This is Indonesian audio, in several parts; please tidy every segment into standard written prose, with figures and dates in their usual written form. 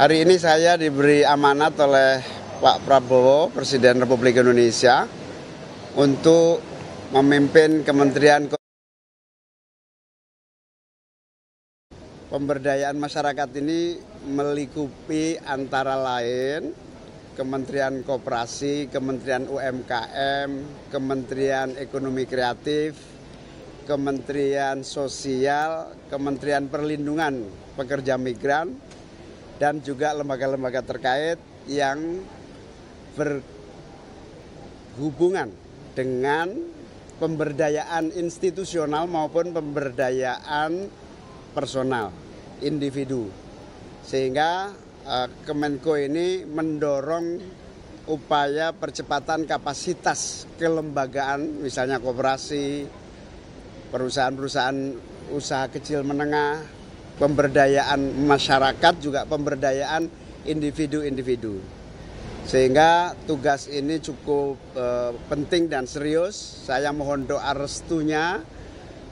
Hari ini saya diberi amanat oleh Pak Prabowo, Presiden Republik Indonesia, untuk memimpin Kementerian Pemberdayaan Masyarakat ini melingkupi antara lain Kementerian Koperasi, Kementerian UMKM, Kementerian Ekonomi Kreatif, Kementerian Sosial, Kementerian Perlindungan Pekerja Migran, dan juga lembaga-lembaga terkait yang berhubungan dengan pemberdayaan institusional maupun pemberdayaan personal, individu. Sehingga Kemenko ini mendorong upaya percepatan kapasitas kelembagaan, misalnya koperasi, perusahaan-perusahaan usaha kecil menengah, pemberdayaan masyarakat, juga pemberdayaan individu-individu. Sehingga tugas ini cukup penting dan serius. Saya mohon doa restunya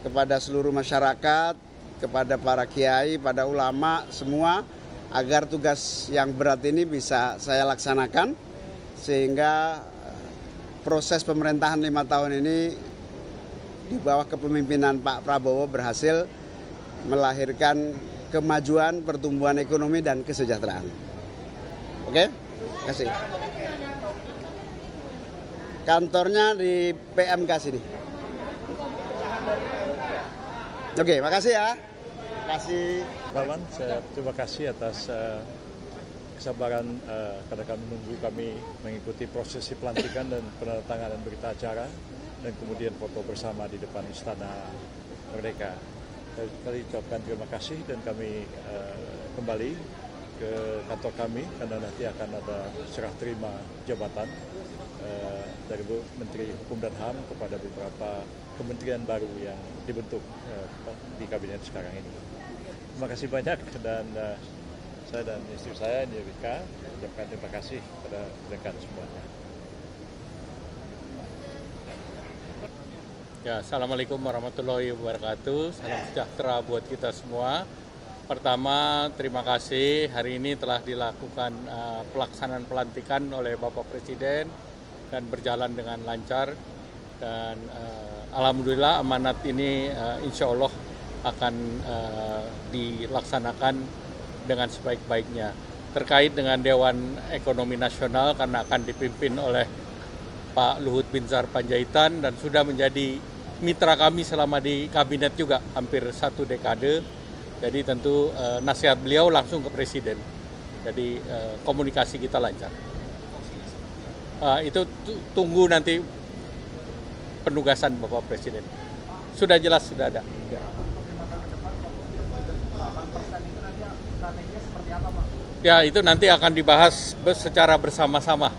kepada seluruh masyarakat, kepada para kiai, pada ulama semua, agar tugas yang berat ini bisa saya laksanakan, sehingga proses pemerintahan 5 tahun ini di bawah kepemimpinan Pak Prabowo berhasil melahirkan kemajuan, pertumbuhan ekonomi, dan kesejahteraan. Oke? Terima kasih. Kantornya di PMK sini. Oke, makasih ya. Makasih. Paman, saya terima kasih atas kesabaran karena kami menunggu, kami mengikuti prosesi pelantikan dan penandatanganan berita acara, dan kemudian foto bersama di depan Istana Merdeka. Kami ucapkan terima kasih, dan kami kembali ke kantor kami karena nanti akan ada serah terima jabatan dari Bu Menteri Hukum dan HAM kepada beberapa kementerian baru yang dibentuk di kabinet sekarang ini. Terima kasih banyak, dan saya dan istri saya, Nia Rika, ucapkan terima kasih kepada rekan semuanya. Ya, assalamualaikum warahmatullahi wabarakatuh. Salam sejahtera buat kita semua. Pertama, terima kasih hari ini telah dilakukan pelaksanaan pelantikan oleh Bapak Presiden dan berjalan dengan lancar. Dan alhamdulillah amanat ini insya Allah akan dilaksanakan dengan sebaik-baiknya. Terkait dengan Dewan Ekonomi Nasional, karena akan dipimpin oleh Pak Luhut Binsar Panjaitan dan sudah menjadi mitra kami selama di kabinet juga hampir 1 dekade. Jadi tentu nasihat beliau langsung ke Presiden. Jadi komunikasi kita lancar. Itu tunggu nanti penugasan Bapak Presiden. Sudah jelas, sudah ada. Ya, itu nanti akan dibahas secara bersama-sama.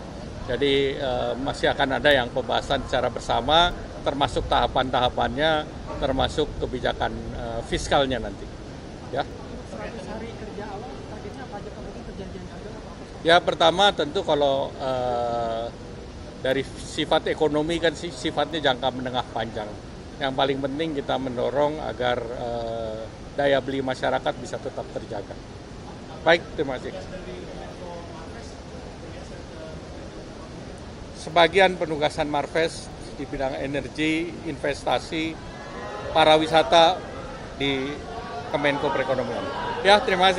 Jadi masih akan ada yang pembahasan secara bersama, termasuk tahapan-tahapannya, termasuk kebijakan fiskalnya nanti. Ya. 100 hari kerja awal, targetnya apa aja, kemudian perjanjian dagang apa? Ya, pertama tentu kalau dari sifat ekonomi kan sifatnya jangka menengah panjang. Yang paling penting kita mendorong agar daya beli masyarakat bisa tetap terjaga. Baik, terima kasih. Sebagian penugasan Marves di bidang energi, investasi, pariwisata di Kemenko Perekonomian. Ya, terima kasih.